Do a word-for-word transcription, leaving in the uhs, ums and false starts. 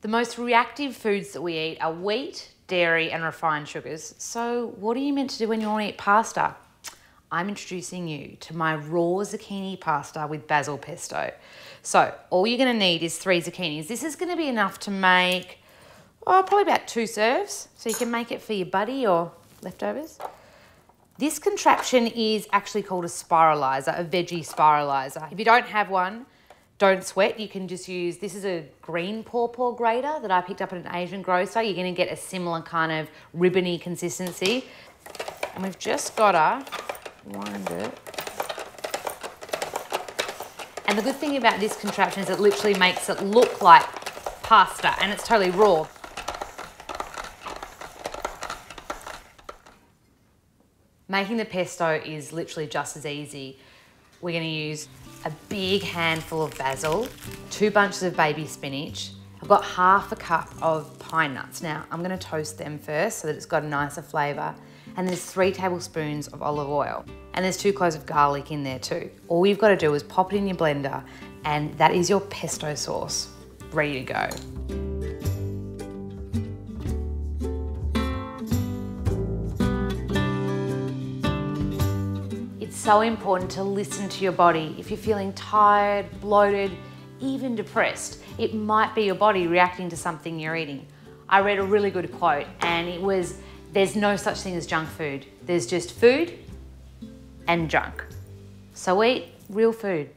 The most reactive foods that we eat are wheat, dairy and refined sugars. So what are you meant to do when you want to eat pasta? I'm introducing you to my raw zucchini pasta with basil pesto. So all you're going to need is three zucchinis. This is going to be enough to make oh, probably about two serves. So you can make it for your buddy or leftovers. This contraption is actually called a spiralizer, a veggie spiralizer. If you don't have one, don't sweat. You can just use, this is a green pawpaw grater that I picked up at an Asian grocer. You're going to get a similar kind of ribbony consistency. And we've just got a wind it. And the good thing about this contraption is it literally makes it look like pasta and it's totally raw. Making the pesto is literally just as easy. We're going to use a big handful of basil, two bunches of baby spinach. I've got half a cup of pine nuts. Now I'm going to toast them first so that it's got a nicer flavour. And there's three tablespoons of olive oil. And there's two cloves of garlic in there too. All you've got to do is pop it in your blender and that is your pesto sauce, ready to go. It's so important to listen to your body. If you're feeling tired, bloated, even depressed, it might be your body reacting to something you're eating. I read a really good quote and it was, there's no such thing as junk food. There's just food and junk. So eat real food.